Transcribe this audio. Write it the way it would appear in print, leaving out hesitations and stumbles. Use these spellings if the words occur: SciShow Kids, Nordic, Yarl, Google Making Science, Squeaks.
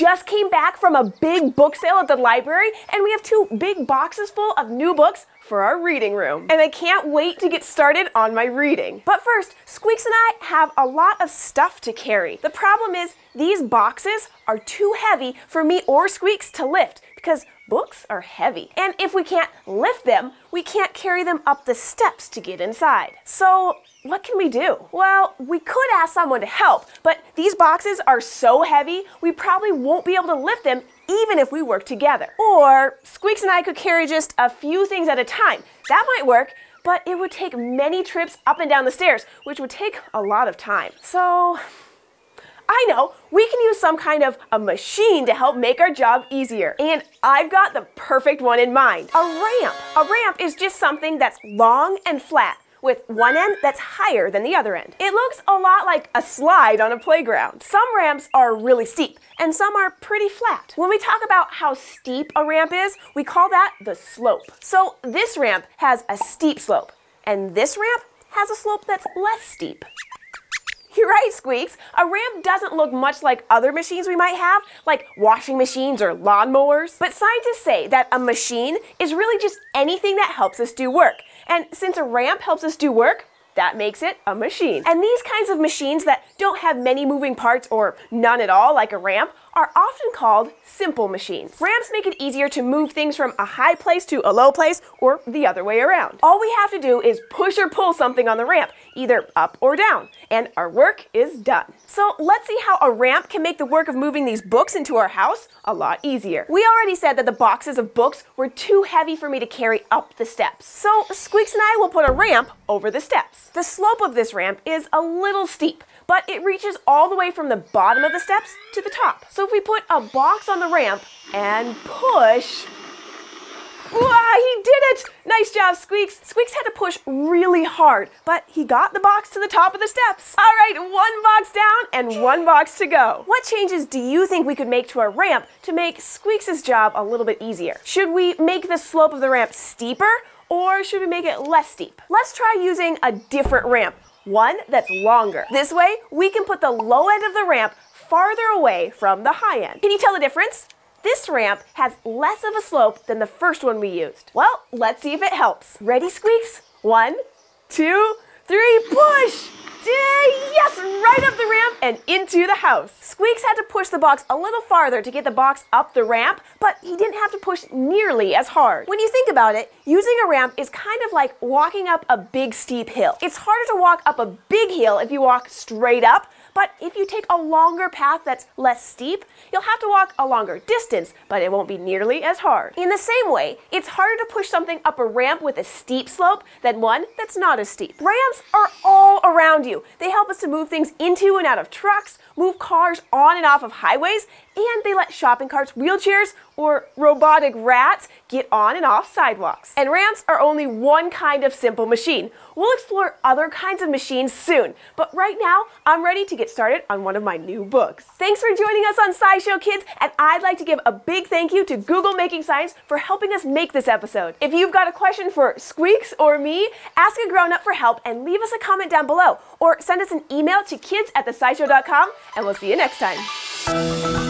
just came back from a big book sale at the library, and we have 2 big boxes full of new books for our reading room. And I can't wait to get started on my reading. But first, Squeaks and I have a lot of stuff to carry. The problem is these boxes are too heavy for me or Squeaks to lift because books are heavy. And if we can't lift them, we can't carry them up the steps to get inside. So what can we do? Well, we could ask someone to help, but these boxes are so heavy, we probably won't be able to lift them even if we work together. Or Squeaks and I could carry just a few things at a time. That might work, but it would take many trips up and down the stairs, which would take a lot of time. So, I know, we can use some kind of a machine to help make our job easier. And I've got the perfect one in mind, a ramp. A ramp is just something that's long and flat, with one end that's higher than the other end. It looks a lot like a slide on a playground. Some ramps are really steep, and some are pretty flat. When we talk about how steep a ramp is, we call that the slope. So this ramp has a steep slope, and this ramp has a slope that's less steep. You're right, Squeaks. A ramp doesn't look much like other machines we might have, like washing machines or lawnmowers. But scientists say that a machine is really just anything that helps us do work. And since a ramp helps us do work, that makes it a machine. And these kinds of machines that don't have many moving parts or none at all, like a ramp, are often called simple machines. Ramps make it easier to move things from a high place to a low place or the other way around. All we have to do is push or pull something on the ramp, either up or down, and our work is done. So let's see how a ramp can make the work of moving these books into our house a lot easier. We already said that the boxes of books were too heavy for me to carry up the steps. So Squeaks and I will put a ramp over the steps. The slope of this ramp is a little steep, but it reaches all the way from the bottom of the steps to the top. So if we put a box on the ramp and push, wow, he did it! Nice job, Squeaks. Squeaks had to push really hard, but he got the box to the top of the steps. All right, 1 box down and 1 box to go. What changes do you think we could make to our ramp to make Squeaks' job a little bit easier? Should we make the slope of the ramp steeper, or should we make it less steep? Let's try using a different ramp, one that's longer. This way, we can put the low end of the ramp farther away from the high end. Can you tell the difference? This ramp has less of a slope than the first one we used. Well, let's see if it helps. Ready, Squeaks? 1, 2, 3, push! Yes, right up the ramp and into the house. Squeaks had to push the box a little farther to get the box up the ramp, but he didn't have to push nearly as hard. When you think about it, using a ramp is kind of like walking up a big steep hill. It's harder to walk up a big hill if you walk straight up, but if you take a longer path that's less steep, you'll have to walk a longer distance, but it won't be nearly as hard. In the same way, it's harder to push something up a ramp with a steep slope than one that's not as steep. Ramps are all around you. They help us to move things into and out of trucks, move cars on and off of highways, and they let shopping carts, wheelchairs, or robotic rats get on and off sidewalks. And ramps are only one kind of simple machine. We'll explore other kinds of machines soon, but right now I'm ready to get started on one of my new books. Thanks for joining us on SciShow Kids, and I'd like to give a big thank you to Google Making Science for helping us make this episode. If you've got a question for Squeaks or me, ask a grown-up for help and leave us a comment down below, or send us an email to kids@thescishow.com, and we'll see you next time.